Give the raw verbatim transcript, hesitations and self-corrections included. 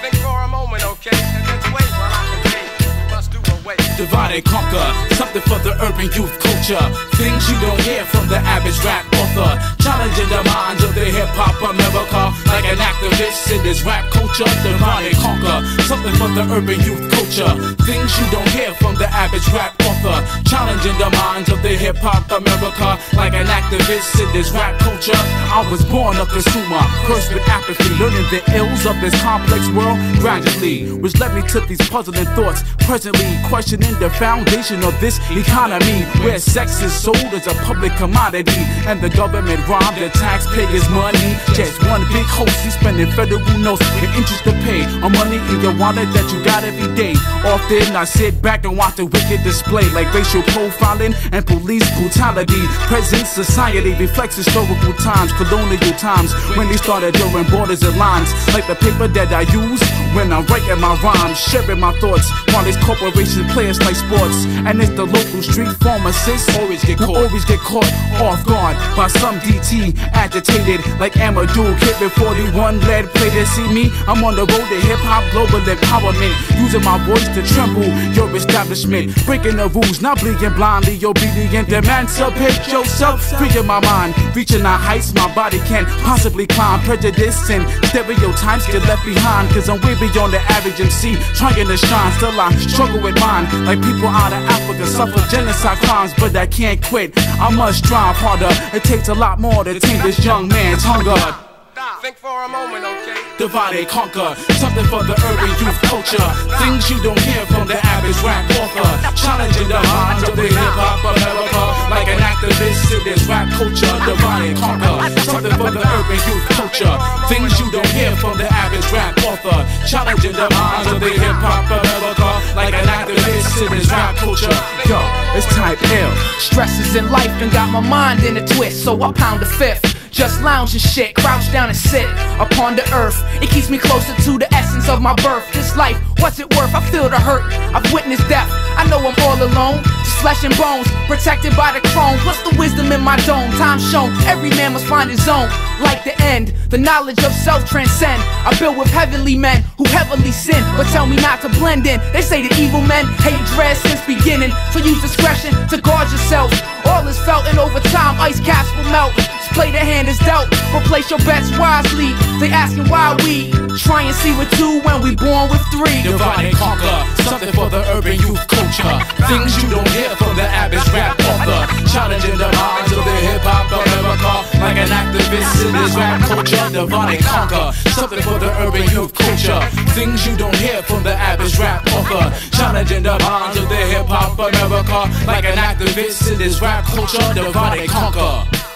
Think for a moment, okay? And then wait while I can take. Must do away. Divide and conquer, something for the urban youth culture. Things you don't hear from the average rap author. Challenging the minds of the hip-hop America. Like an activist in this rap culture. Divide and conquer, something for the urban youth culture. Things you don't hear from the average rap author. Challenging the minds of the hip-hop America. Like an activist in this rap culture. I was born a consumer, cursed with apathy, learning the ills of this complex world gradually, which led me to these puzzling thoughts. Presently questioning the foundation of this economy, where sex is sold as a public commodity, and the government robbed the taxpayers' money. Just one big host, he's spending federal notes and interest to pay on money in your wallet that you got every day. Often I sit back and watch the wicked display, like racial profiling and police brutality. Present society reflects historical times, colonial times, when they started during borders and lines. Like the paper that I use when I'm writing my rhymes, sharing my thoughts while these corporations play us like sports. And it's the local street pharmacists always get caught, always get caught off guard by some D T agitated, like Amadou hit with forty-one lead plated. See me, I'm on the road to hip hop global empowerment, using my voice to tremble your establishment, breaking the rules, not bleeding blindly obedient. Emancipate yourself, freeing my mind, reaching our heights my body can't possibly climb. Prejudice and stereotypes get left behind, cause I'm way beyond the average M C trying to shine. Still I struggle with mine, like people out of Africa suffer genocide crimes, but I can't quit, I must strive harder. It takes a lot more to tame this young man's hunger. Think for a moment, okay? Divide and conquer, something for the urban youth culture. Things you don't hear from the average rap author. Challenging the minds of the hip-hop America. Like an activist in this rap culture. Divide and conquer, something for the urban youth culture. Things you don't hear from the average rap author. Challenging the minds of the hip-hop America. Like an activist in this rap culture. Yo, it's type L. Stresses in life and got my mind in a twist, so I pound a fifth. Just lounge and shit, crouch down and sit upon the earth. It keeps me closer to the essence of my birth. This life, what's it worth? I feel the hurt, I've witnessed death, I know I'm all alone. Just flesh and bones, protected by the chrome. What's the wisdom in my dome? Time shown, every man must find his own. Like the end, the knowledge of self transcend. I build with heavenly men who heavily sin, but tell me not to blend in. They say the evil men hate dread since beginning, so use discretion to guard yourself. All is felt, and over time ice caps will melt. Just play the hand is dealt, but place your bets wisely. They asking why we try and see with two when we born with three. Divide and conquer, something for the urban youth culture. Things you don't hear from the average rap author. Challenging the minds of the hip-hop America. Like an activist in this rap culture. Divide and conquer, something for the urban youth culture. Things you don't hear from the average rap author. Challenging the minds of the hip-hop America. Like an activist in this rap culture. Divide and conquer.